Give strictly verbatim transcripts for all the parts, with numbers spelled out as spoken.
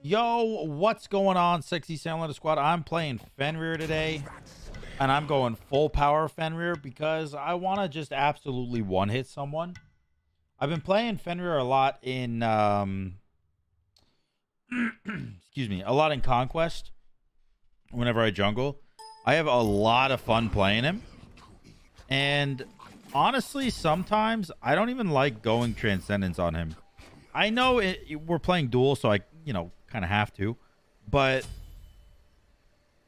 Yo, what's going on, Sexy Sandlander Squad? I'm playing Fenrir today, and I'm going full power Fenrir because I want to just absolutely one-hit someone. I've been playing Fenrir a lot in, um, excuse me, a lot in Conquest. Whenever I jungle, I have a lot of fun playing him. And honestly, sometimes I don't even like going Transcendence on him. I know it, we're playing Duel, so I, you know, kind of have to. But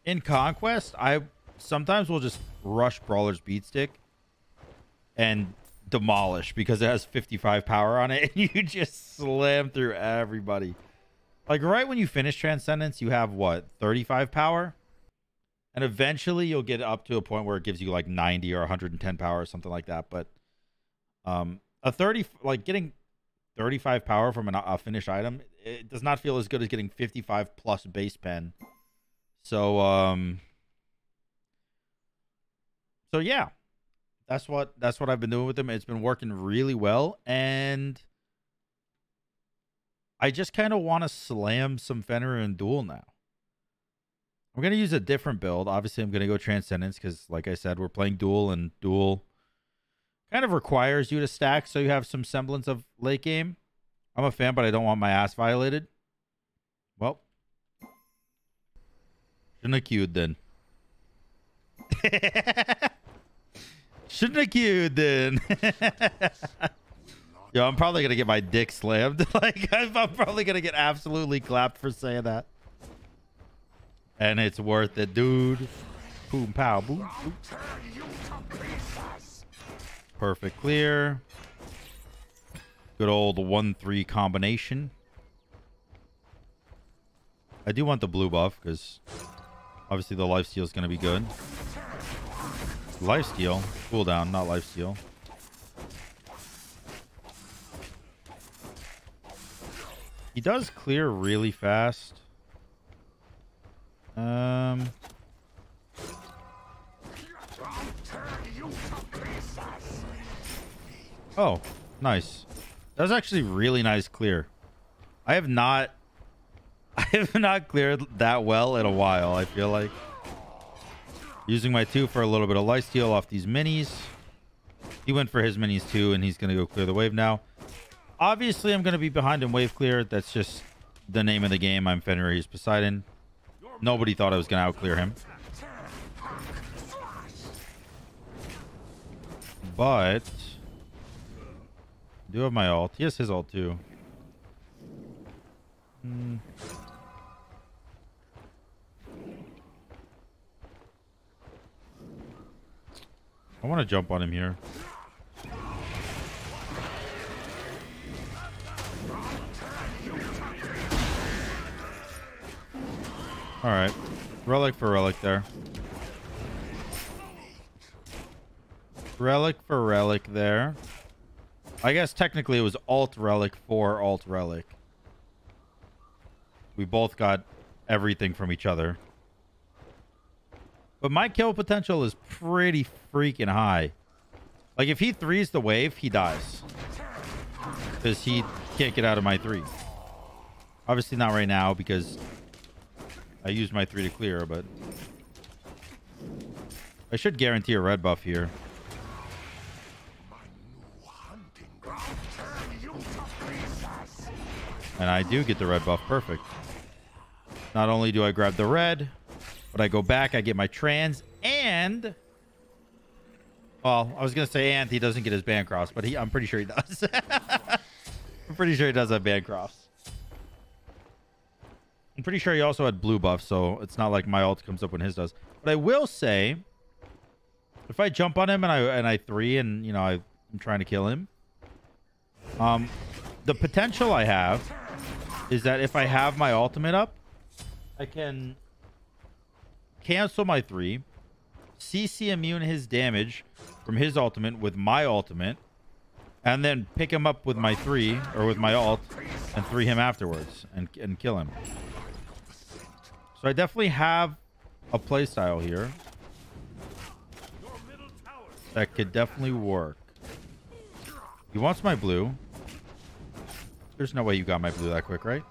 in Conquest, I sometimes will just rush Brawler's Beatstick and demolish because it has fifty-five power on it, and you just slam through everybody. Like, right when you finish Transcendence, you have, what, thirty-five power? And eventually, you'll get up to a point where it gives you, like, ninety or one hundred ten power or something like that. But um, a thirty, like, getting thirty-five power from an, a finished item, it does not feel as good as getting fifty-five plus base pen. So, um... So, yeah. That's what, that's what I've been doing with them. It's been working really well. And I just kind of want to slam some Fenrir and Duel now. I'm going to use a different build. Obviously, I'm going to go Transcendence because, like I said, we're playing Duel, and Duel kind of requires you to stack so you have some semblance of late game. I'm a fan, but I don't want my ass violated. Well, shouldn't have queued then. Shouldn't have queued then. Yo, I'm probably going to get my dick slammed. Like, I'm probably going to get absolutely clapped for saying that. And it's worth it, dude. Boom, pow, boom. Perfect clear. Good old one three combination. I do want the blue buff because obviously the lifesteal is going to be good. Lifesteal? Cooldown, not lifesteal. He does clear really fast. Um, oh, nice. That was actually really nice clear. I have not, I have not cleared that well in a while. I feel like using my two for a little bit of lifesteal off these minis. He went for his minis too, and he's going to go clear the wave now. Obviously, I'm going to be behind in wave clear. That's just the name of the game. I'm Fenrir, he's Poseidon. Nobody thought I was going to outclear him. But I do have my ult. He has his ult too. Hmm. I want to jump on him here. All right, relic for relic there. Relic for relic there. I guess technically it was alt relic for alt relic. We both got everything from each other. But my kill potential is pretty freaking high. Like, if he threes the wave, he dies. Because he can't get out of my three. Obviously not right now because I used my three to clear, but I should guarantee a red buff here. And I do get the red buff. Perfect. Not only do I grab the red, but I go back, I get my trans, and... Well, I was going to say and he doesn't get his Bancrofts, but he, I'm pretty sure he does. I'm pretty sure he does have Bancrofts. I'm pretty sure he also had blue buff, so it's not like my ult comes up when his does. But I will say, if I jump on him and I and I three and, you know, I, I'm trying to kill him, um, the potential I have is that if I have my ultimate up, I can cancel my three, C C immune his damage from his ultimate with my ultimate, and then pick him up with my three or with my ult and three him afterwards and and kill him. So I definitely have a playstyle here that could definitely work. He wants my blue. There's no way you got my blue that quick, right?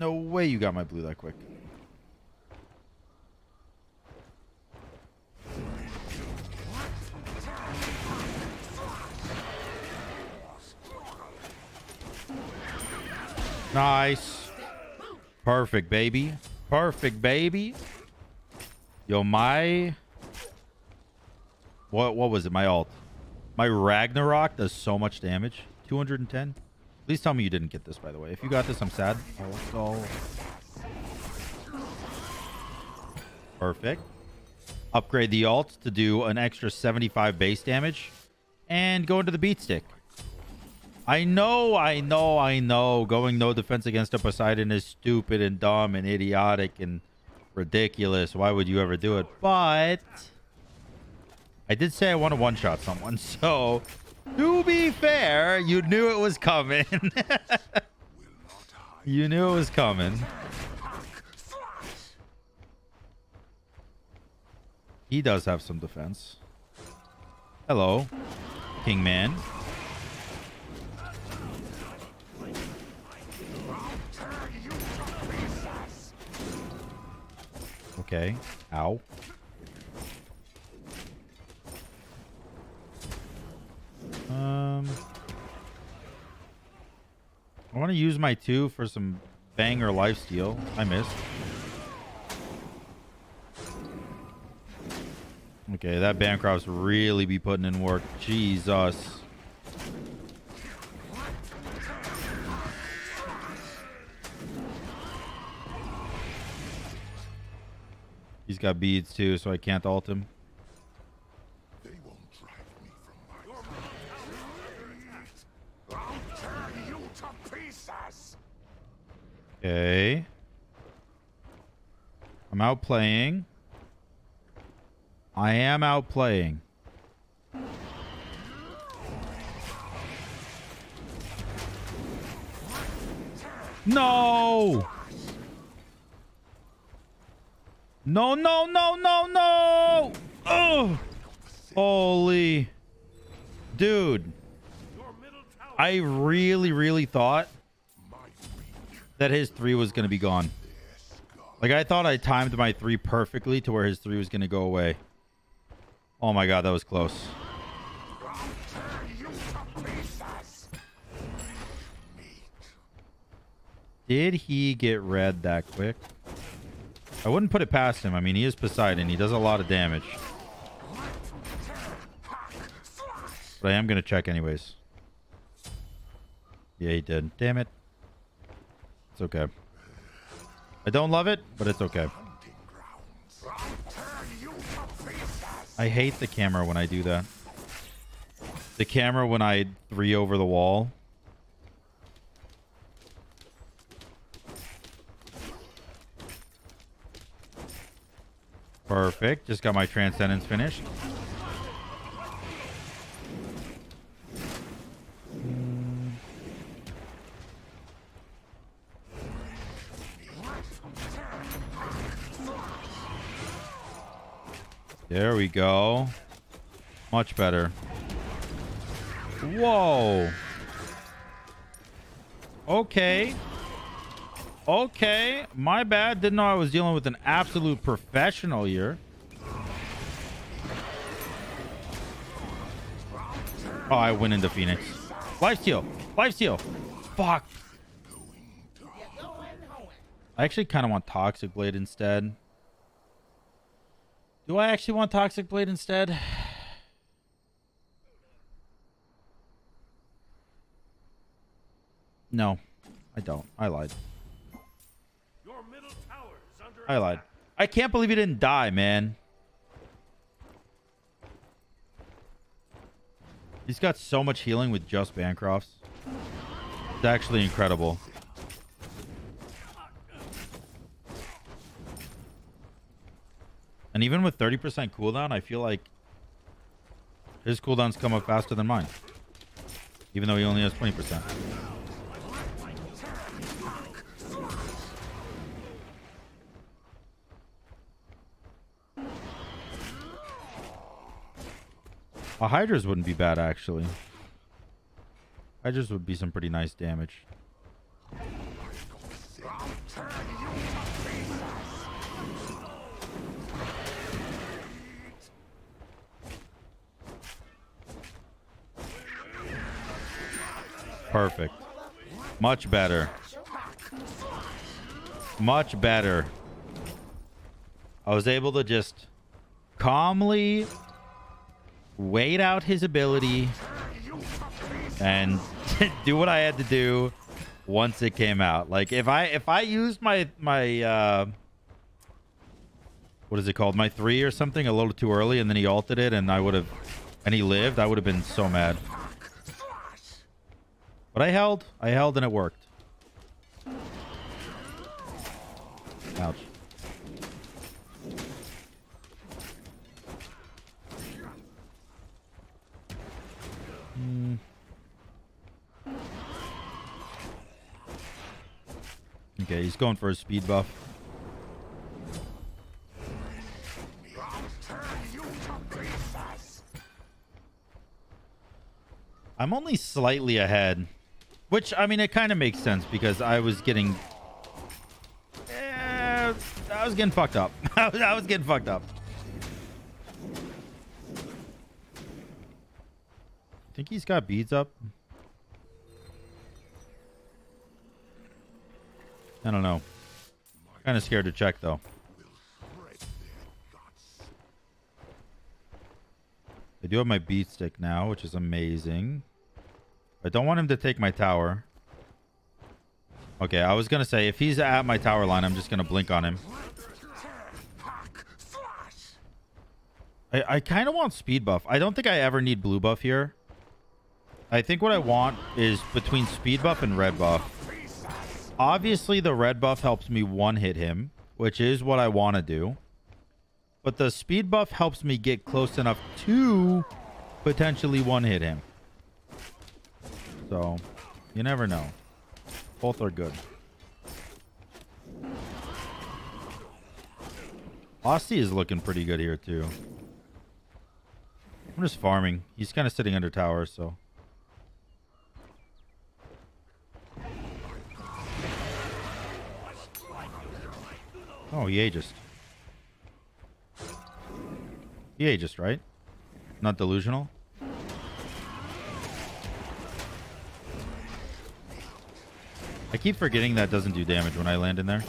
No way you got my blue that quick. Nice. Perfect, baby. Perfect, baby. Yo, my... What, what was it? My ult. My Ragnarok does so much damage. two hundred ten. Please tell me you didn't get this, by the way. If you got this, I'm sad. Oh, no. Perfect. Upgrade the ult to do an extra seventy-five base damage. And go into the beatstick. I know, I know, I know. Going no defense against a Poseidon is stupid and dumb and idiotic and ridiculous. Why would you ever do it? But... I did say I want to one-shot someone, so... To be fair, you knew it was coming. You knew it was coming. He does have some defense. Hello, Kingman. Okay. Ow. Um, I want to use my two for some banger lifesteal. I missed. Okay, that Bancroft's really be putting in work. Jesus. He's got beads too, so I can't ult him. Okay. I'm out playing. I am out playing. No! No, no, no, no, no! Oh! Holy. Dude. I really, really thought that his three was going to be gone. Like, I thought I timed my three perfectly to where his three was going to go away. Oh my god, that was close. Did he get red that quick? I wouldn't put it past him. I mean, he is Poseidon. He does a lot of damage. But I am going to check anyways. Yeah, he did. Damn it. It's okay. I don't love it, but it's okay. I hate the camera when I do that. The camera when I three over the wall. Perfect. Just got my Transcendence finished. There we go. Much better. Whoa. Okay. Okay, my bad. Didn't know I was dealing with an absolute professional here. Oh, I went into Phoenix. Lifesteal. Lifesteal. Fuck. I actually kind of want Toxic Blade instead. Do I actually want Toxic Blade instead? No, I don't. I lied. I lied. I can't believe he didn't die, man. He's got so much healing with just Bancrofts. It's actually incredible. And even with thirty percent cooldown, I feel like his cooldowns come up faster than mine. Even though he only has twenty percent. Well, Hydras wouldn't be bad, actually. Hydras would be some pretty nice damage. Perfect. Much better. Much better. I was able to just calmly wait out his ability and do what I had to do once it came out. Like if I if I used my my uh what is it called? My three or something a little too early, and then he ulted it and I would have and he lived, I would have been so mad. But I held. I held and it worked. Ouch. Mm. Okay, he's going for a speed buff. I'm only slightly ahead, which, I mean, it kind of makes sense because I was getting... Eh, I was getting fucked up. I, was, I was getting fucked up. I think he's got beads up. I don't know. Kind of scared to check, though. I do have my beatstick now, which is amazing. I don't want him to take my tower. Okay, I was going to say, if he's at my tower line, I'm just going to blink on him. I, I kind of want speed buff. I don't think I ever need blue buff here. I think what I want is between speed buff and red buff. Obviously, the red buff helps me one-hit him, which is what I want to do. But the speed buff helps me get close enough to potentially one-hit him. So, you never know. Both are good. Aussie is looking pretty good here, too. I'm just farming. He's kind of sitting under tower, so... Oh, he Aegis. He Aegis, right? Not delusional? I keep forgetting that doesn't do damage when I land in there.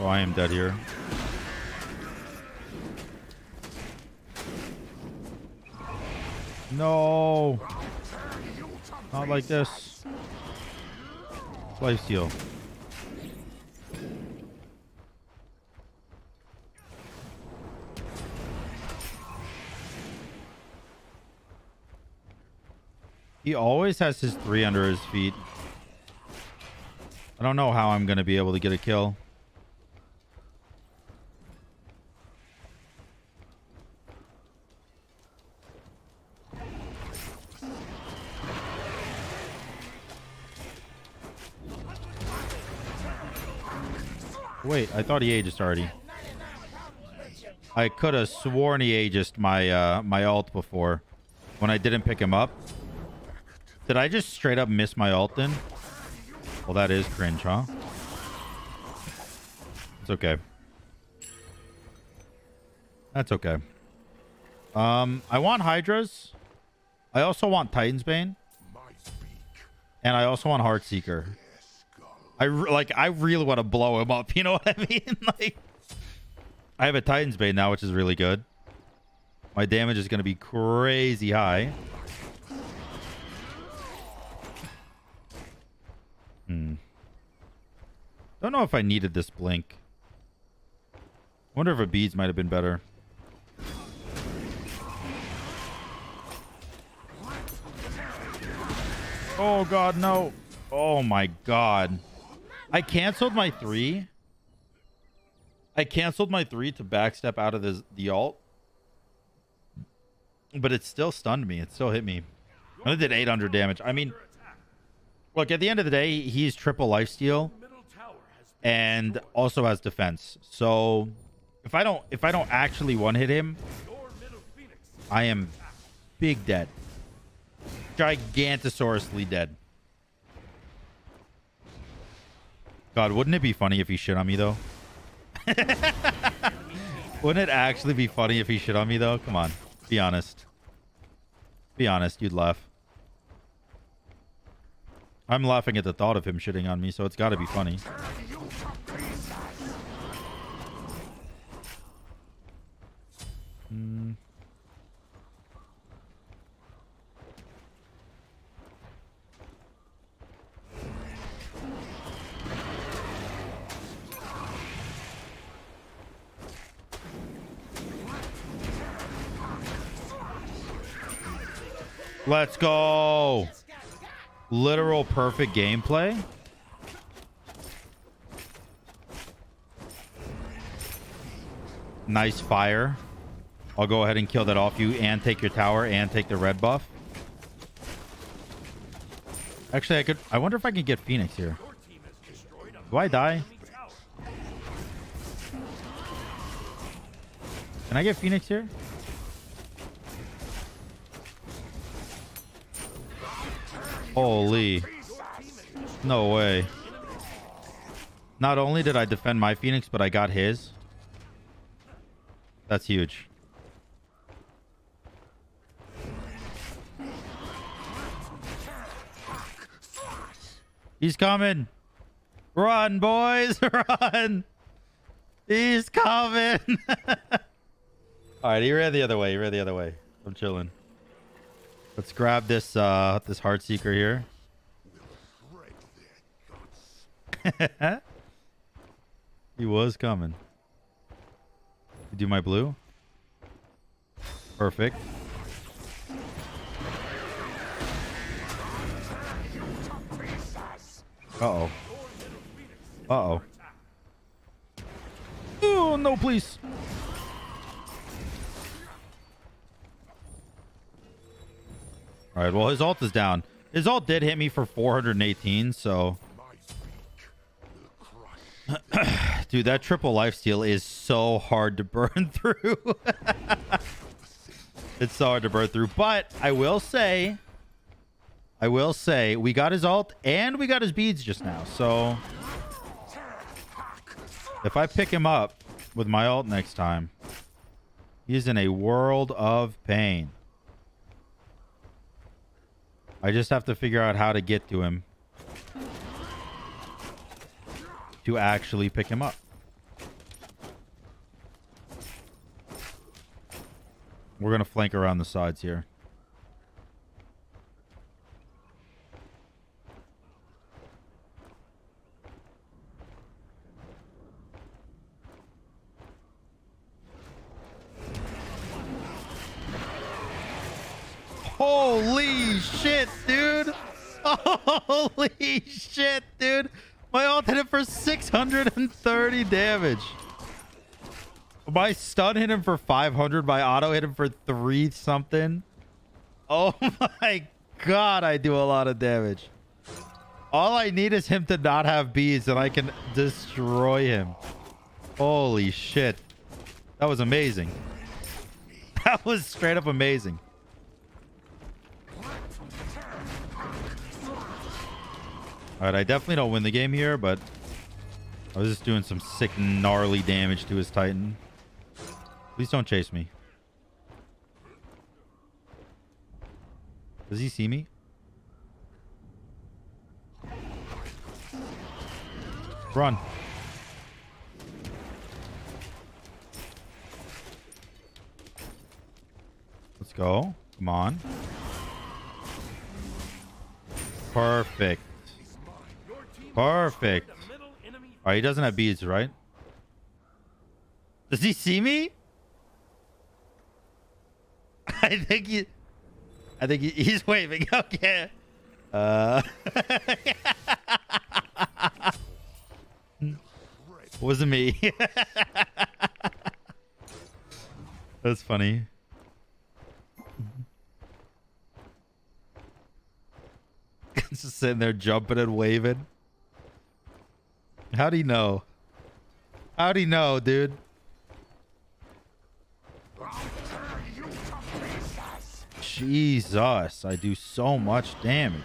Oh, I am dead here. No. Not like this. Lifesteal. He always has his three under his feet. I don't know how I'm going to be able to get a kill. Wait, I thought he Aegis'd already. I could have sworn he Aegis'd my, uh, my ult before when I didn't pick him up. Did I just straight up miss my ult then? Well, that is cringe, huh? It's okay. That's okay. Um, I want Hydras. I also want Titan's Bane. And I also want Heartseeker. I like. I really want to blow him up. You know what I mean? Like, I have a Titan's Bane now, which is really good. My damage is going to be crazy high. Hmm. Don't know if I needed this blink. Wonder if a beads might have been better. Oh God, no! Oh my God. I canceled my three. I canceled my three to backstep out of the, the ult. But it still stunned me. It still hit me. I did eight hundred damage. I mean, look, at the end of the day, he's triple lifesteal. and also has defense. So if I don't if I don't actually one hit him, I am big dead. Gigantosaurously dead. God, wouldn't it be funny if he shit on me though? Wouldn't it actually be funny if he shit on me though? Come on. Be honest. Be honest, you'd laugh. I'm laughing at the thought of him shitting on me, so it's gotta be funny. Mm. Let's go. Literal perfect gameplay. Nice fire. I'll go ahead and kill that off you and take your tower and take the red buff. Actually, I could. I wonder if I can get Phoenix here. Do I die? Can I get Phoenix here? Holy. No way. Not only did I defend my Phoenix, but I got his. That's huge. He's coming. Run, boys. Run. He's coming. All right. He ran the other way. He ran the other way. I'm chilling. Let's grab this uh this Heartseeker here. He was coming. You do my blue. Perfect. Uh-oh. Uh-oh. Oh, no, please. All right, well, his ult is down. His ult did hit me for four hundred eighteen, so... Dude, that triple lifesteal is so hard to burn through. It's so hard to burn through. But I will say... I will say, we got his ult and we got his beads just now, so... If I pick him up with my ult next time, he's in a world of pain. I just have to figure out how to get to him to actually pick him up. We're going to flank around the sides here. Holy shit, dude. Holy shit, dude. My ult hit him for six hundred thirty damage. My stun hit him for five hundred. My auto hit him for three something. Oh my god, I do a lot of damage. All I need is him to not have beads and I can destroy him. Holy shit. That was amazing. That was straight up amazing. All right, I definitely don't win the game here, but I was just doing some sick, gnarly damage to his Titan. Please don't chase me. Does he see me? Run. Let's go. Come on. Perfect. Perfect. All right, he doesn't have beads, right? Does he see me? I think he... I think he, he's waving. Okay. Uh... Wasn't me. That's funny. Just sitting there jumping and waving. How'd he know? How'd he know, dude? Jesus, I do so much damage.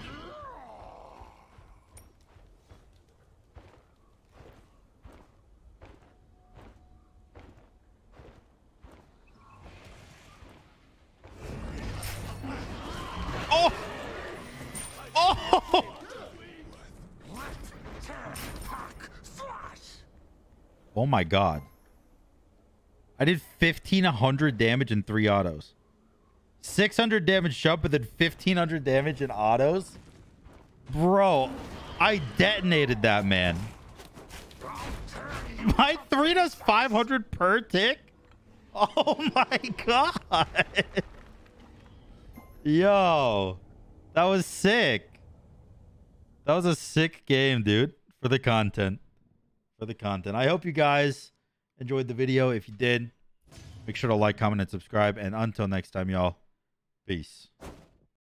Oh! Oh! Oh my god. I did fifteen hundred damage in three autos. six hundred damage jump, but then fifteen hundred damage in autos? Bro, I detonated that, man. My three does five hundred per tick? Oh my god. Yo, that was sick. That was a sick game, dude. For the content. For the content. I hope you guys enjoyed the video. If you did, make sure to like, comment, and subscribe. And until next time, y'all. Peace.